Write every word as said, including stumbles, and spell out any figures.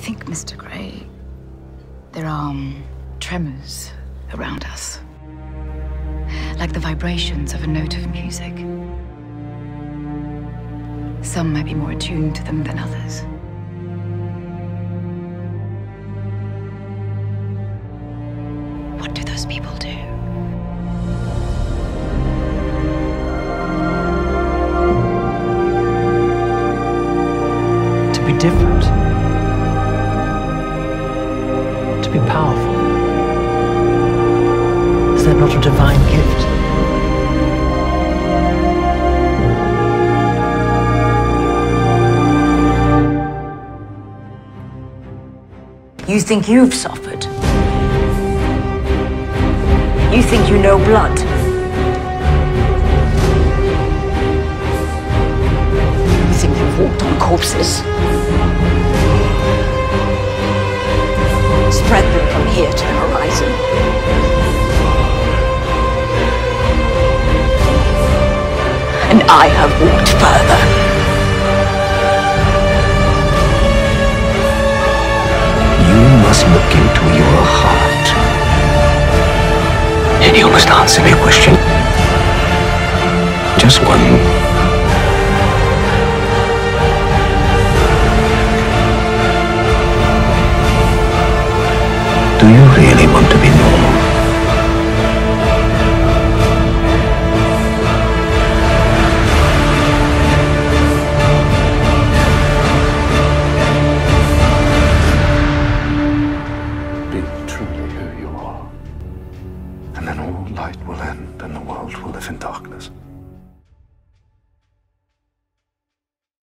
think, Mister Gray, there are um, tremors around us, like the vibrations of a note of music. Some might be more attuned to them than others. What do those people do? To be different. To be powerful. Is that not a divine gift? You think you've suffered. You think you know blood. You think they've walked on corpses. Spread them from here to the horizon. And I have walked further. Look into your heart. And you must answer me a question. Just one.